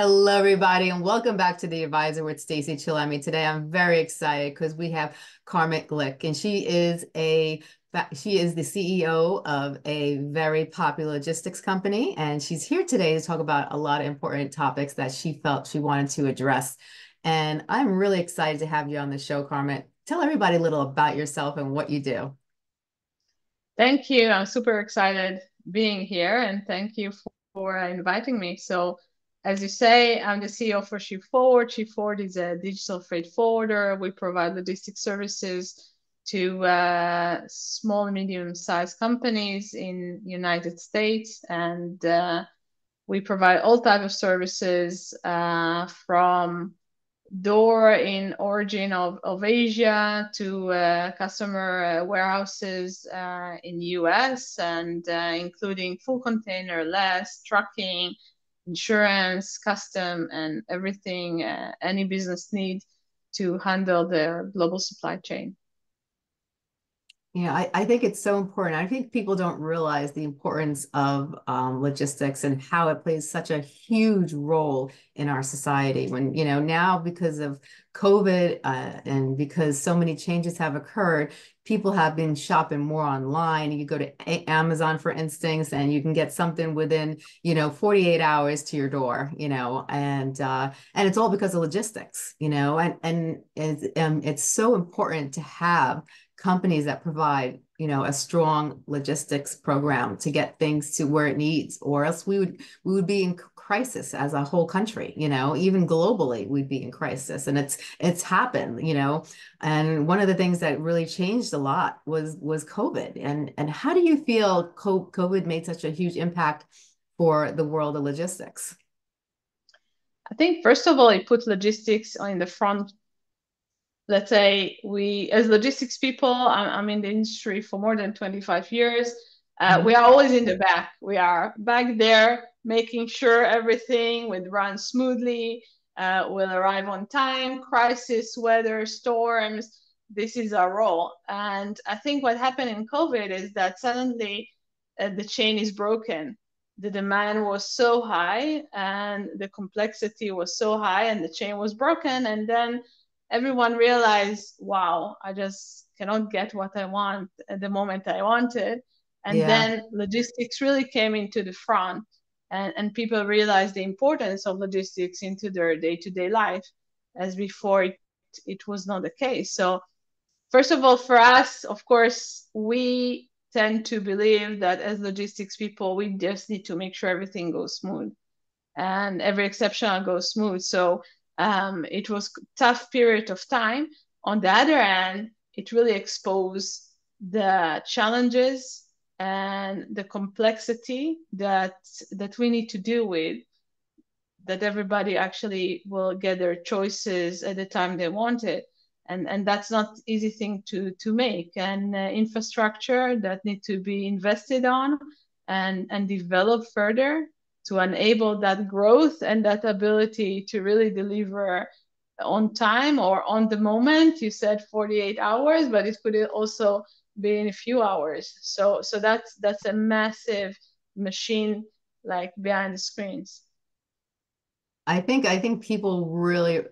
Hello, everybody, and welcome back to The Advisor with Stacey Chillemi. Today, I'm very excited because we have Carmit Glick, and she is the CEO of a very popular logistics company, and she's here today to talk about a lot of important topics that she felt she wanted to address. And I'm really excited to have you on the show, Carmit. Tell everybody a little about yourself and what you do. Thank you. I'm super excited being here, and thank you for inviting me. So, as you say, I'm the CEO for Ship4wd. Ship4wd is a digital freight forwarder. We provide logistics services to small and medium-sized companies in the United States. And we provide all types of services from door in origin of Asia to customer warehouses in the US, and including full container, less, trucking, insurance, custom, and everything any business needs to handle their global supply chain. Yeah, I think it's so important. I think people don't realize the importance of logistics and how it plays such a huge role in our society. When, you know, now because of COVID and because so many changes have occurred, people have been shopping more online. You go to Amazon, for instance, and you can get something within, you know, 48 hours to your door, you know, and it's all because of logistics, you know, and it's so important to have companies that provide, you know, a strong logistics program to get things to where it needs, or else we would be in crisis as a whole country, you know, even globally, we'd be in crisis. And it's happened, you know, and one of the things that really changed a lot was COVID. And how do you feel COVID made such a huge impact for the world of logistics? I think, first of all, it put logistics on the front. Let's say we, as logistics people, I'm in the industry for more than 25 years. We are always in the back. We are back there making sure everything would run smoothly, will arrive on time, crisis, weather, storms. This is our role. And I think what happened in COVID is that suddenly the chain is broken. The demand was so high and the complexity was so high and the chain was broken. And then everyone realized, wow, I just cannot get what I want at the moment I wanted. And then logistics really came into the front, and people realized the importance of logistics into their day-to-day life, as before it was not the case. So first of all, for us, of course, we tend to believe that as logistics people, we just need to make sure everything goes smooth and every exception goes smooth. So it was a tough period of time. On the other hand, it really exposed the challenges and the complexity that we need to deal with, that everybody actually will get their choices at the time they want it. And that's not an easy thing to make. And infrastructure that need to be invested on and developed further to enable that growth and that ability to really deliver on time or on the moment. You said 48 hours, but it could also be in a few hours. So that's a massive machine like behind the screens. I think people really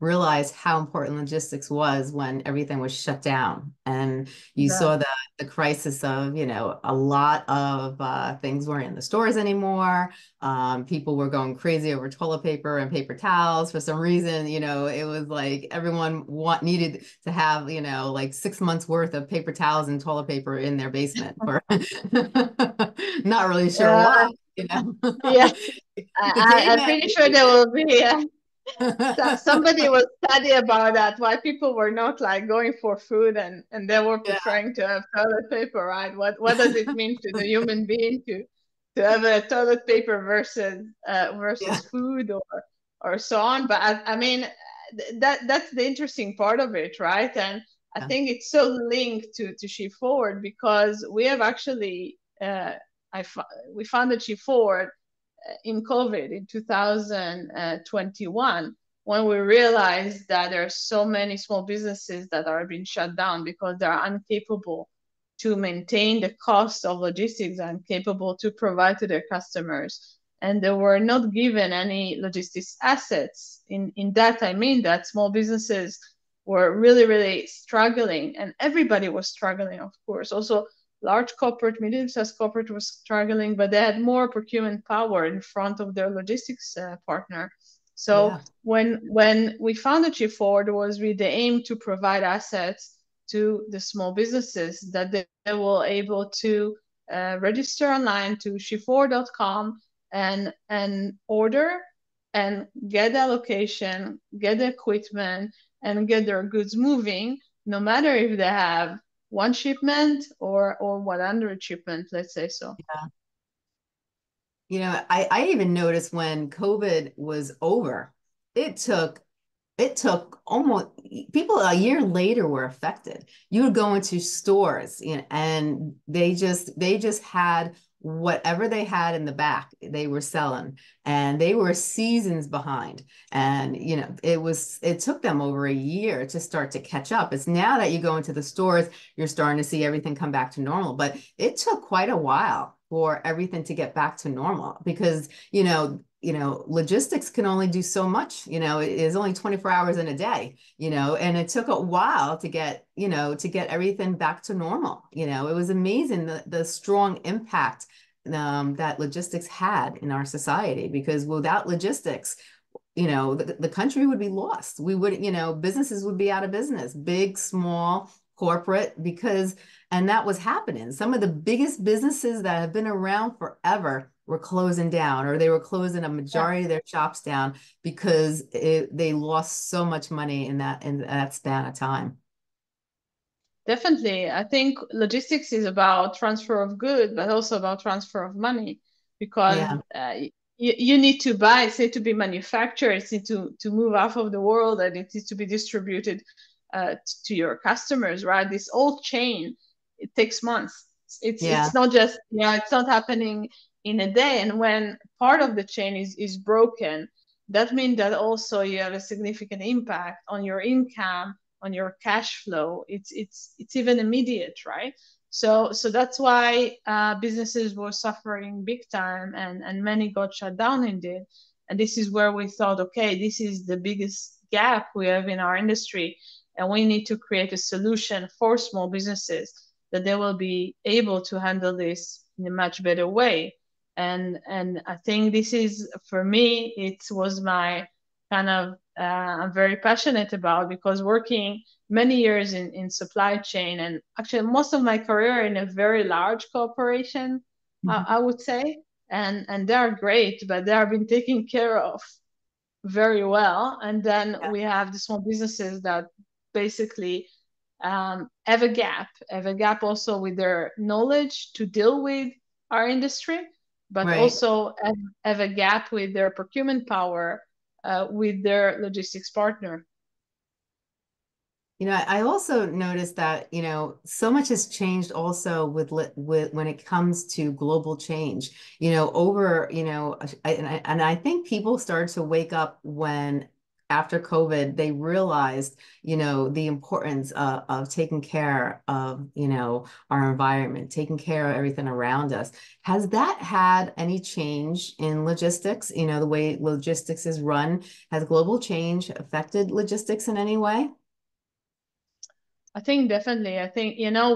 realized how important logistics was when everything was shut down, and you saw the crisis of, you know, a lot of things weren't in the stores anymore. People were going crazy over toilet paper and paper towels for some reason. You know, it was like everyone needed to have, you know, like 6 months worth of paper towels and toilet paper in their basement. Not really sure why. You know? Yeah, I'm pretty sure there will be. Somebody will study about that, why people were not like going for food and they were preferring to have toilet paper, right? What does it mean to the human being to have a toilet paper versus food or so on? But I mean, that's the interesting part of it, right? And I think it's so linked to Ship4wd, because we have actually. We founded Ship4wd in COVID in 2021, when we realized that there are so many small businesses that are being shut down because they are incapable to maintain the cost of logistics and incapable to provide to their customers. and they were not given any logistics assets. In that, I mean that small businesses were really, really struggling, and everybody was struggling, of course. Also, large corporate, medium-sized corporate was struggling, but they had more procurement power in front of their logistics partner. So when we founded Ship4wd, was with the aim to provide assets to the small businesses that they were able to register online to Ship4wd.com and order and get the allocation, get the equipment, and get their goods moving, no matter if they have one shipment or 100 shipment, let's say so. Yeah. You know, I even noticed when COVID was over, it took almost, people a year later were affected. You would go into stores, you know, and they just had whatever they had in the back, they were selling, and they were seasons behind. And, you know, it took them over a year to start to catch up. It's now that you go into the stores, you're starting to see everything come back to normal, but it took quite a while for everything to get back to normal, because, you know, logistics can only do so much. You know, it is only 24 hours in a day, you know, and it took a while to get everything back to normal. You know, it was amazing the strong impact that logistics had in our society, because without logistics, you know, the country would be lost. We would, you know, businesses would be out of business, big, small, corporate, because, and that was happening. Some of the biggest businesses that have been around forever were closing down, or they were closing a majority of their shops down, because they lost so much money in that span of time. Definitely. I think logistics is about transfer of good, but also about transfer of money, because you need to buy, say, to be manufactured, it needs to move off of the world, and it needs to be distributed to your customers, right? This whole chain, it takes months. It's not just, it's not happening in a day. And when part of the chain is broken, that means that also you have a significant impact on your income, on your cash flow. It's even immediate, right? So that's why businesses were suffering big time, and many got shut down indeed. And this is where we thought, okay, this is the biggest gap we have in our industry, and we need to create a solution for small businesses that they will be able to handle this in a much better way. And I think this is, for me, it was my kind of, I'm very passionate about, because working many years in supply chain, and actually most of my career in a very large corporation, I would say, and they are great, but they have been taken care of very well. And then we have the small businesses that basically have a gap also with their knowledge to deal with our industry, but also have a gap with their procurement power, with their logistics partner. You know, I also noticed that, you know, so much has changed also with when it comes to global change, you know, over, you know, and I think people started to wake up when, after COVID, they realized, you know, the importance of taking care of, you know, our environment, taking care of everything around us. Has that had any change in logistics? You know, the way logistics is run, has global change affected logistics in any way? I think definitely. I think, you know,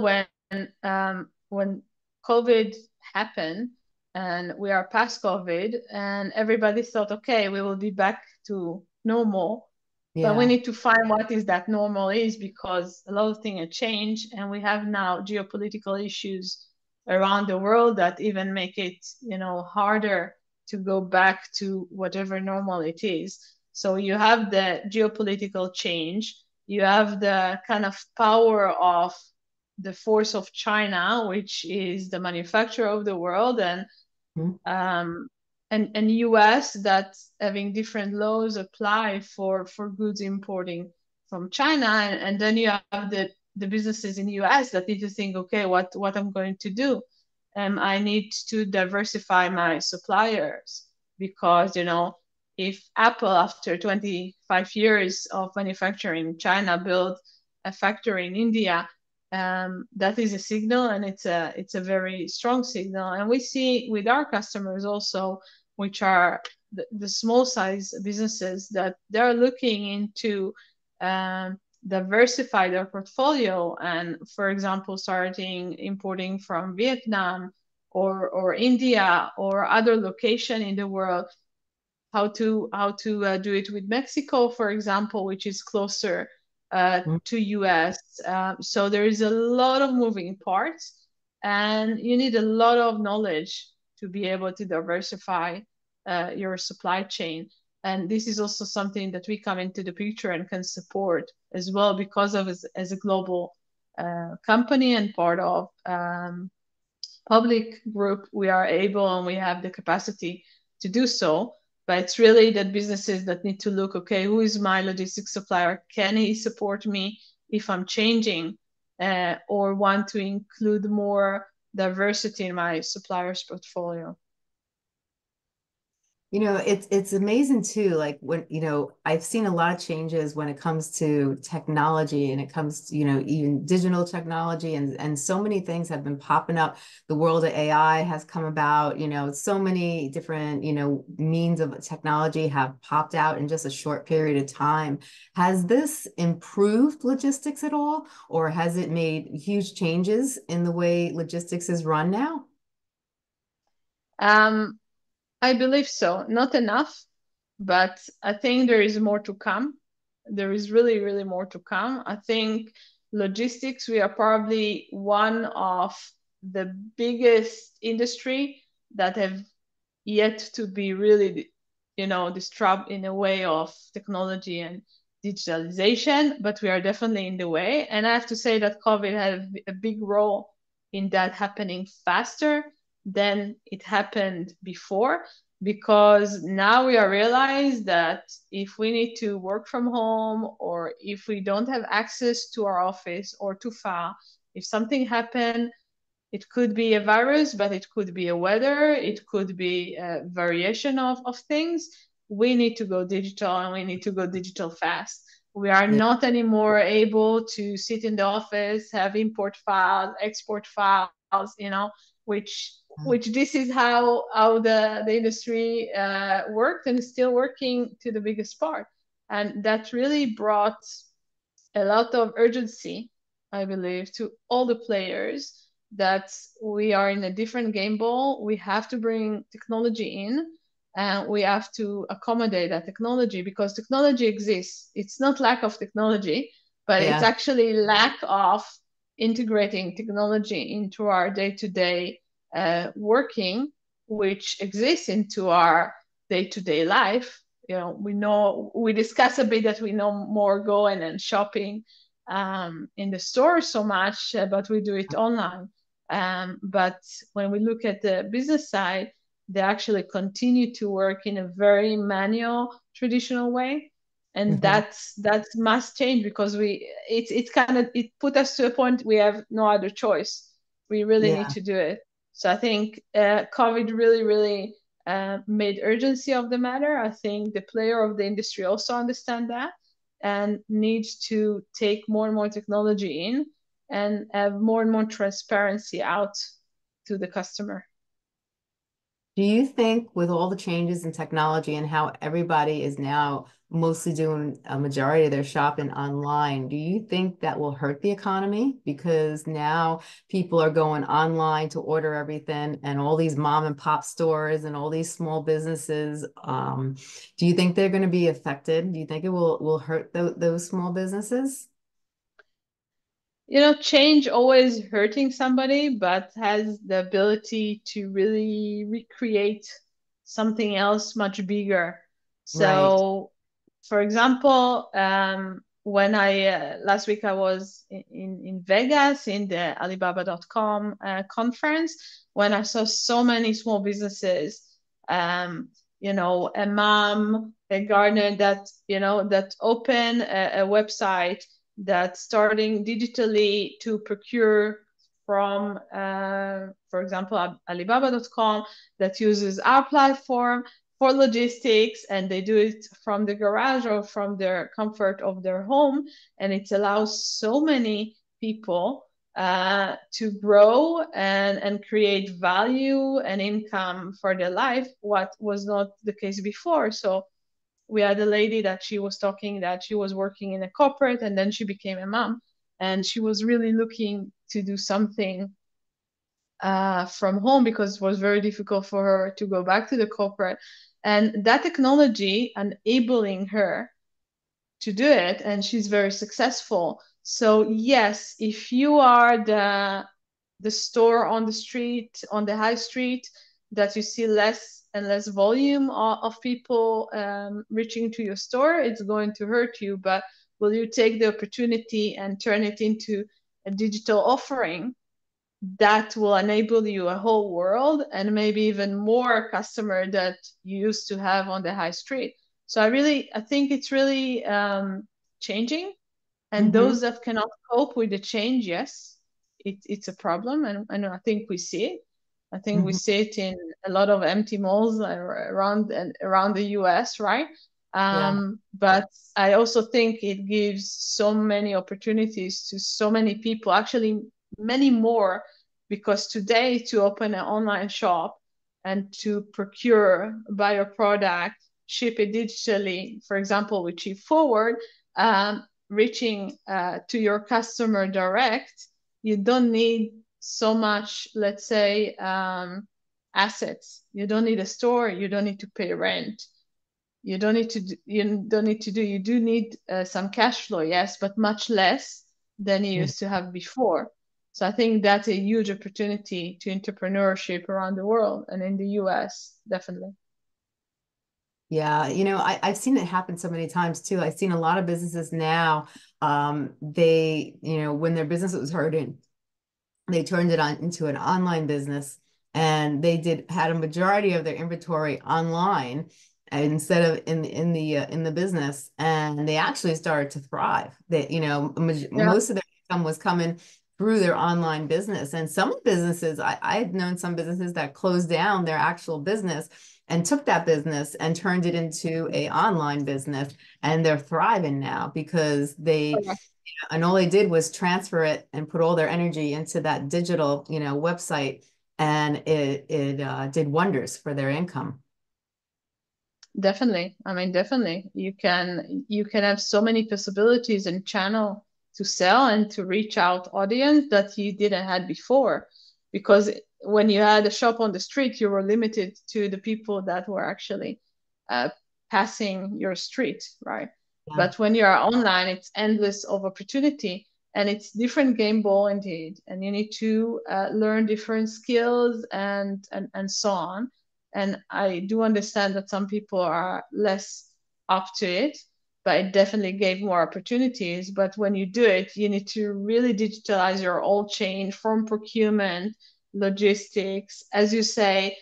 when COVID happened, and we are past COVID, and everybody thought, okay, we will be back to normal, but we need to find what is that normal is, because a lot of things have changed, and we have now geopolitical issues around the world that even make it, you know, harder to go back to whatever normal it is. So you have the geopolitical change, you have the kind of power of the force of China, which is the manufacturer of the world, and US that having different laws apply for goods importing from China. And then you have the businesses in the US that need to think, okay, what I'm going to do? I need to diversify my suppliers, because, you know, if Apple, after 25 years of manufacturing in China, built a factory in India, that is a signal, and it's a very strong signal. And we see with our customers also which are the small size businesses, that they're looking into diversify their portfolio and, for example, starting importing from Vietnam or India or other location in the world. How to do it with Mexico, for example, which is closer to US. So there is a lot of moving parts, and you need a lot of knowledge to be able to diversify your supply chain. And this is also something that we come into the picture and can support as well, because of as a global company and part of public group, we are able and we have the capacity to do so. But it's really that businesses that need to look, okay, who is my logistics supplier? Can he support me if I'm changing or want to include more diversity in my supplier's portfolio? You know, it's amazing too, like when, you know, I've seen a lot of changes when it comes to technology, and it comes to, you know, even digital technology, and so many things have been popping up. The world of AI has come about, you know, so many different, you know, means of technology have popped out in just a short period of time. Has this improved logistics at all, or has it made huge changes in the way logistics is run now? I believe so. Not enough, but I think there is more to come. There is really, really more to come. I think logistics, we are probably one of the biggest industry that have yet to be really, you know, disrupt in a way of technology and digitalization, but we are definitely in the way. And I have to say that COVID had a big role in that happening faster than it happened before, because now we are realized that if we need to work from home, or if we don't have access to our office or too far, if something happened, it could be a virus, but it could be a weather, it could be a variation of things. We need to go digital, and we need to go digital fast. We are not anymore able to sit in the office, have import files, export files, you know, which this is how the industry worked and is still working to the biggest part. And that really brought a lot of urgency, I believe, to all the players that we are in a different game ball. We have to bring technology in, and we have to accommodate that technology, because technology exists. It's not lack of technology, but it's actually lack of integrating technology into our day-to-day working, which exists into our day-to-day life. You know, we discuss a bit that we know more going and shopping in the store so much, but we do it online. But when we look at the business side, they actually continue to work in a very manual, traditional way. And that must change, because it put us to a point we have no other choice. We really need to do it. So I think COVID really, really made urgency of the matter. I think the player of the industry also understand that and needs to take more and more technology in and have more and more transparency out to the customer. Do you think with all the changes in technology and how everybody is now mostly doing a majority of their shopping online, do you think that will hurt the economy? Because now people are going online to order everything, and all these mom and pop stores and all these small businesses, do you think they're going to be affected? Do you think it will hurt those small businesses? You know, change always hurting somebody, but has the ability to really recreate something else much bigger. So, for example, when last week I was in Vegas in the Alibaba.com conference, when I saw so many small businesses, you know, a mom, a gardener that, you know, that open a website, that's starting digitally to procure from, for example, Alibaba.com, that uses our platform for logistics, and they do it from the garage or from their comfort of their home. And it allows so many people to grow and create value and income for their life, what was not the case before. So we had a lady that she was talking that she was working in a corporate and then she became a mom, and she was really looking to do something from home because it was very difficult for her to go back to the corporate. And that technology enabling her to do it, and she's very successful. So yes, if you are the store on the street, on the high street, that you see less and less volume of people reaching to your store, it's going to hurt you. But will you take the opportunity and turn it into a digital offering that will enable you a whole world and maybe even more customer that you used to have on the high street? So I think it's really changing. And those that cannot cope with the change, yes, it's a problem. And I think we see it. I think we see it in a lot of empty malls around the US, right? But I also think it gives so many opportunities to so many people, actually many more, because today to open an online shop and to procure, buy a product, ship it digitally, for example, with Ship4wd, reaching to your customer direct, you don't need so much, let's say, assets. You don't need a store. You don't need to pay rent. You do need some cash flow, yes, but much less than you used to have before. So I think that's a huge opportunity to entrepreneurship around the world and in the US, definitely. Yeah, I've seen it happen so many times too. I've seen a lot of businesses now, they, when their business was hurting, they turned it into an online business, and they had a majority of their inventory online instead of in the business, and they actually started to thrive. That most of their income was coming through their online business. And some businesses, I had known some businesses that closed down their actual business and took that business and turned it into a online business, and they're thriving now because they and all they did was transfer it and put all their energy into that digital website, and it did wonders for their income. Definitely. Definitely you can have so many possibilities and channel to sell and to reach out audience that you didn't had before, because when you had a shop on the street, you were limited to the people that were actually passing your street, right? Yeah. But when you are online, it's endless of opportunity, and it's different game ball indeed. And you need to learn different skills and so on. And I do understand that some people are less up to it, but it definitely gave more opportunities. But when you do it, you need to really digitalize your whole chain from procurement, logistics, as you say,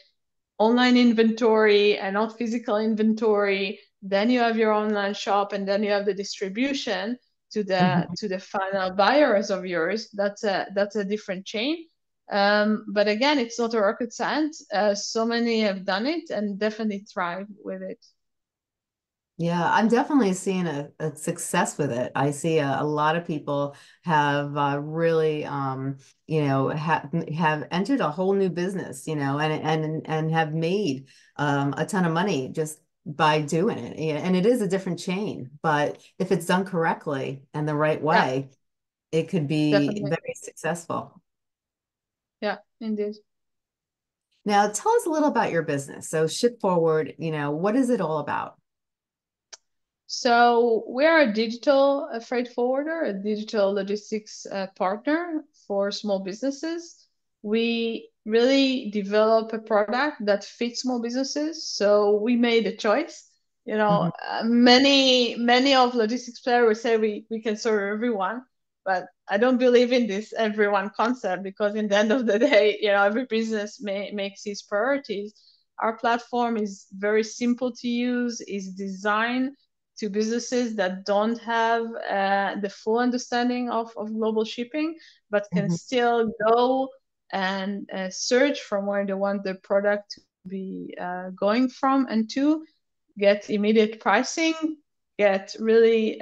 online inventory and not physical inventory. Then you have your online shop, and then you have the distribution to the final buyers of yours. That's a different chain. But again, it's not a rocket science. So many have done it and definitely thrive with it. Yeah, I'm definitely seeing a success with it. I see a lot of people have really, have entered a whole new business, and have made a ton of money just by doing it. And it is a different chain, but if it's done correctly and the right way, it could be very successful. Yeah, indeed. Now, tell us a little about your business. So Ship4wd, what is it all about? So we are a digital freight forwarder, a digital logistics partner for small businesses. We really develop a product that fits small businesses. So we made a choice. Many of logistics players will say we can serve everyone, but I don't believe in this everyone concept, because in the end of the day, every business makes its priorities. Our platform is very simple to use, is designed to businesses that don't have the full understanding of global shipping, but can still go and search from where they want their product to be going from, and to get immediate pricing, get really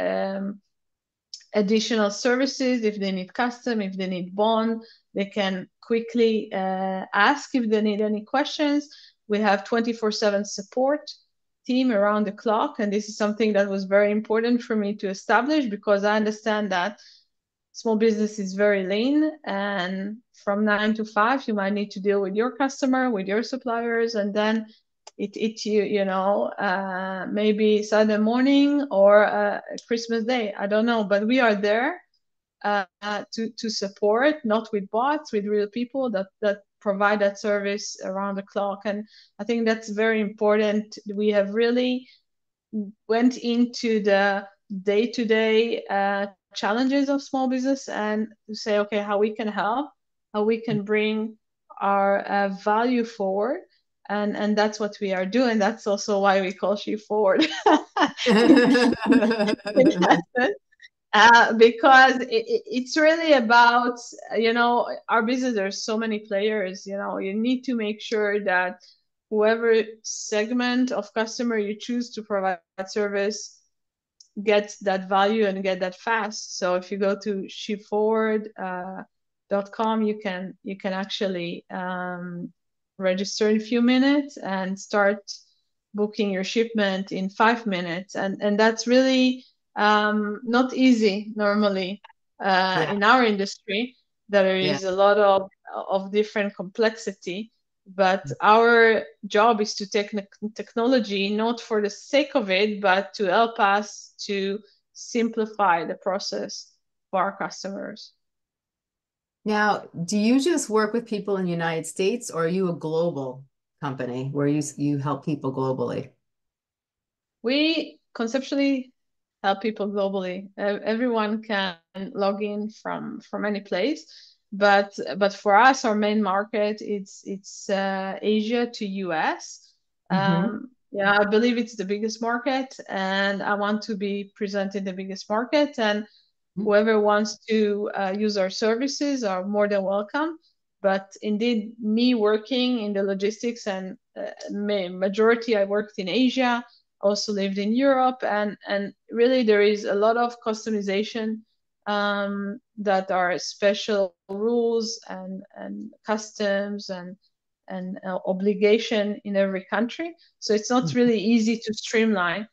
additional services. If they need custom, if they need bond, they can quickly ask if they need any questions. We have 24/7 support team around the clock. And this is something that was very important for me to establish, because I understand that small business is very lean, and from 9 to 5, you might need to deal with your customer, with your suppliers, and then maybe Saturday morning or Christmas Day, I don't know, but we are there to support, not with bots, with real people that provide that service around the clock. And I think that's very important. We have really went into the day-to-day challenges of small business and to say, okay, how we can help, how we can bring our value forward. And that's what we are doing. That's also why we call Ship4wd. Because it's really about, our business, there's so many players, you need to make sure that whoever segment of customer you choose to provide service gets that value and get that fast. So if you go to Ship4wd.com, you can actually register in a few minutes and start booking your shipment in 5 minutes, and that's really not easy normally in our industry. There is a lot of different complexity, but our job is to take technology not for the sake of it, but to help us to simplify the process for our customers. Now, do you just work with people in the United States, or are you a global company where you help people globally? We conceptually help people globally. Everyone can log in from any place, but for us, our main market it's Asia to US. Mm-hmm. I believe it's the biggest market, and I want to be presented the biggest market, and whoever wants to use our services are more than welcome. But indeed, me working in the logistics and majority I worked in Asia, also lived in Europe. And really, there is a lot of customization that are special rules and customs and obligation in every country. So it's not really easy to streamline.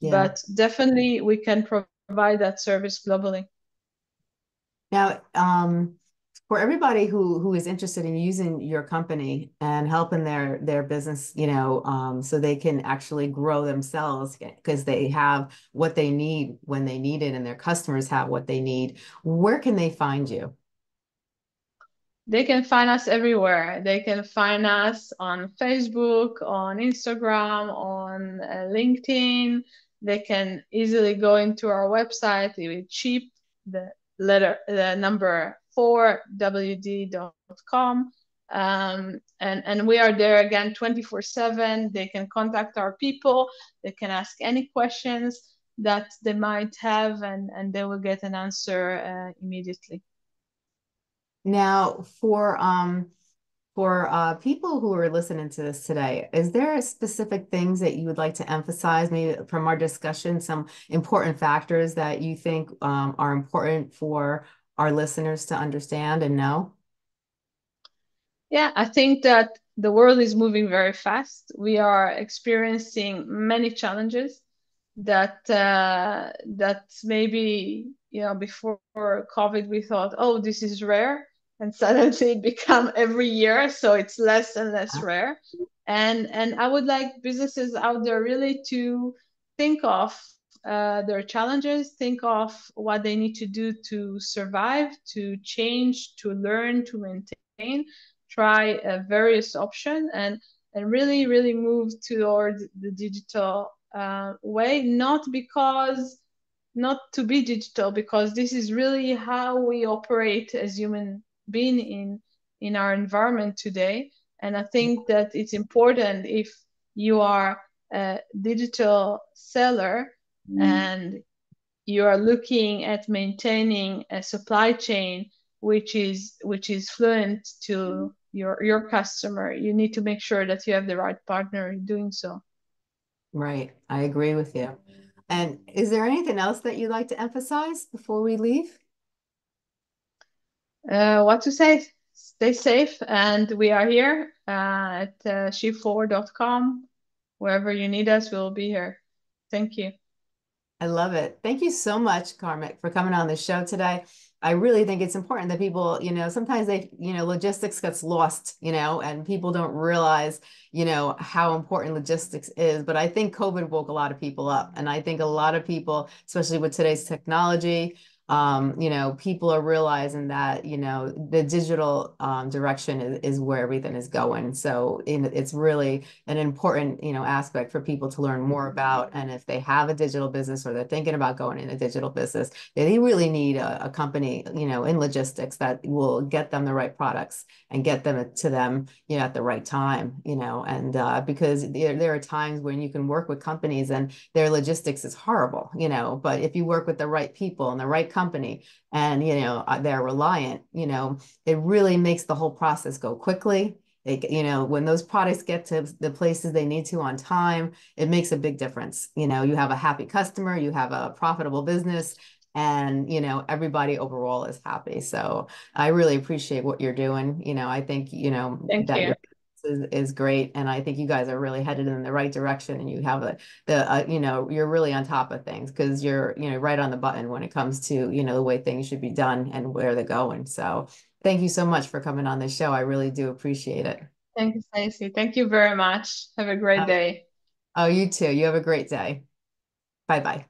Yeah. But definitely, we can provide that service globally. Now, for everybody who is interested in using your company and helping their business, so they can actually grow themselves because they have what they need when they need it and their customers have what they need, where can they find you? They can find us everywhere. They can find us on Facebook, on Instagram, on LinkedIn. They can easily go into our website. It's cheap, ship4wd.com. And we are there again 24/7. They can contact our people. They can ask any questions that they might have, and they will get an answer immediately. Now, for people who are listening to this today, is there specific things that you would like to emphasize, maybe from our discussion, some important factors that you think are important for our listeners to understand and know? Yeah, I think that the world is moving very fast. We are experiencing many challenges that maybe, before COVID, we thought, oh, this is rare. And suddenly it become every year, so it's less and less rare. And I would like businesses out there really to think of their challenges, think of what they need to do to survive, to change, to learn, to maintain, try various options, and really, really move towards the digital way, not to be digital, because this is really how we operate as human being in our environment today. And I think that it's important, if you are a digital seller and you are looking at maintaining a supply chain which is fluent to your customer, you need to make sure that you have the right partner in doing so. Right. I agree with you. And is there anything else that you'd like to emphasize before we leave? What to say? Stay safe, and we are here at Ship4wd.com. Wherever you need us, we'll be here. Thank you. I love it. Thank you so much, Carmit, for coming on the show today. I really think it's important that people, sometimes they, logistics gets lost, and people don't realize, how important logistics is. But I think COVID woke a lot of people up. And I think a lot of people, especially with today's technology, people are realizing that, the digital direction is where everything is going. So it's really an important, aspect for people to learn more about. And if they have a digital business or they're thinking about going in a digital business, they really need a company, in logistics that will get them the right products and get them to them, at the right time, and because there are times when you can work with companies and their logistics is horrible, but if you work with the right people and the right company and they're reliant, it really makes the whole process go quickly. When those products get to the places they need to on time, it makes a big difference. You have a happy customer, you have a profitable business, and everybody overall is happy. So I really appreciate what you're doing. I think Thank you. Is great, and I think you guys are really headed in the right direction, and you have you're really on top of things, because you're right on the button when it comes to the way things should be done and where they're going. So thank you so much for coming on this show. I really do appreciate it. Thank you, Stacey. Thank you very much. Have a great day. Oh, you too. You have a great day. Bye bye.